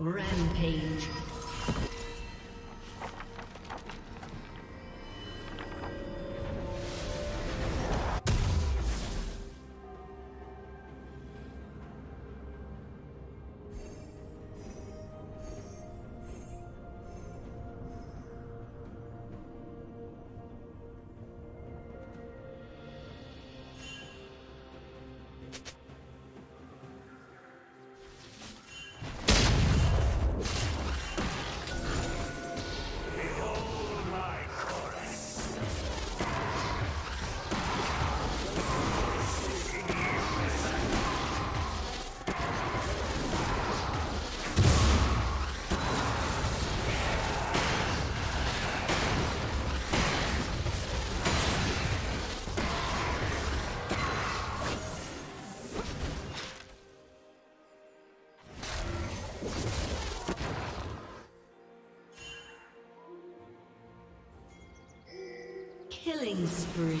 Rampage. Killing spree.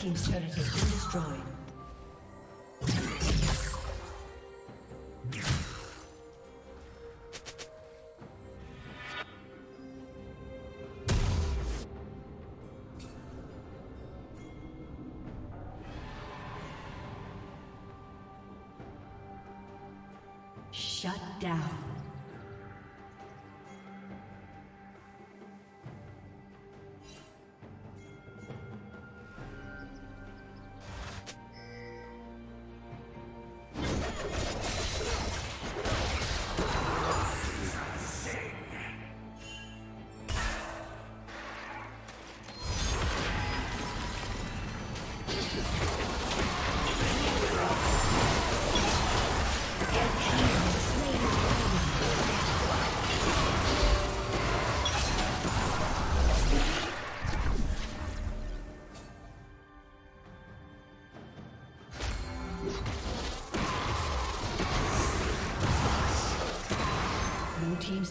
Team's turret has been destroyed. Shut down. Team's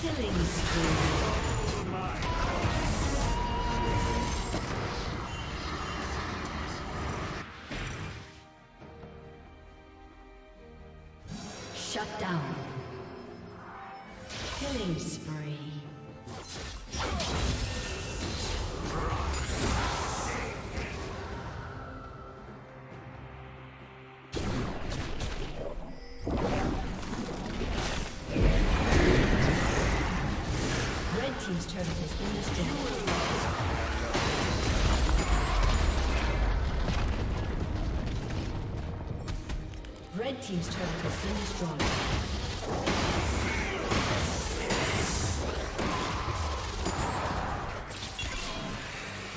Killing spree. Shut down. Killing spree. Turret has been destroyed. Red team's turret has been destroyed.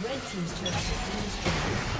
Red team's turret has been destroyed.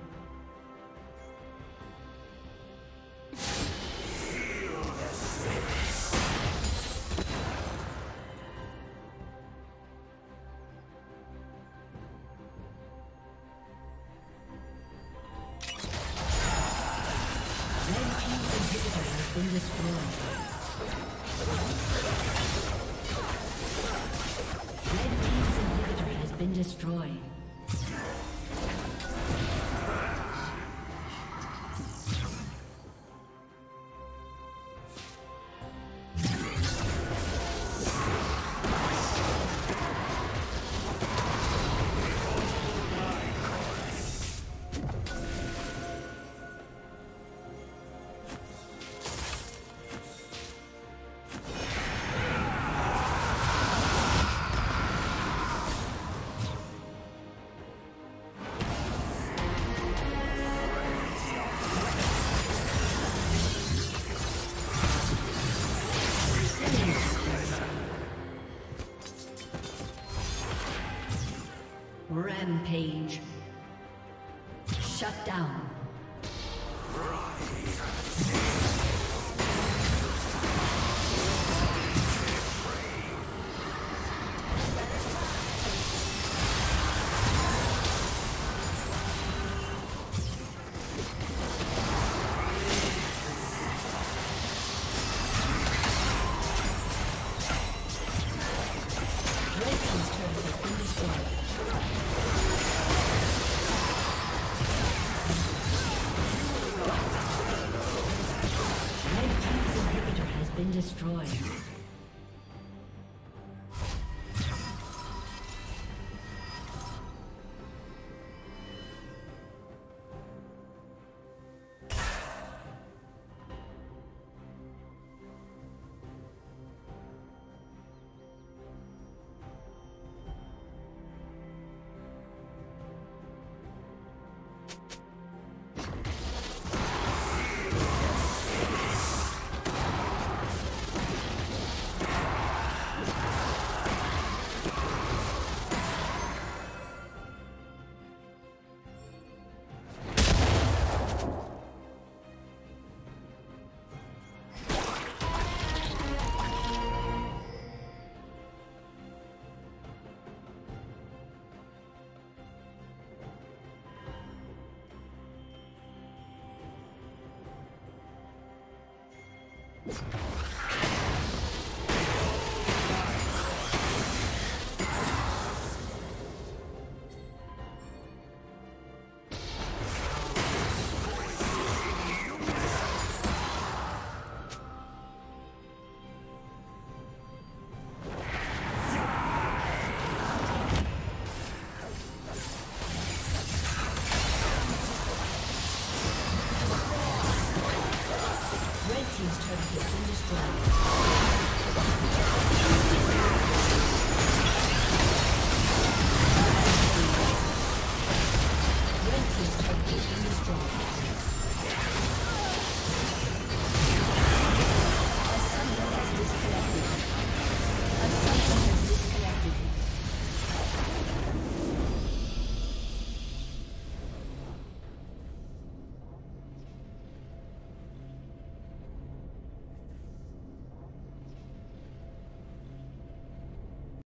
Blue team's turret has been destroyed. Rampage. Shut down.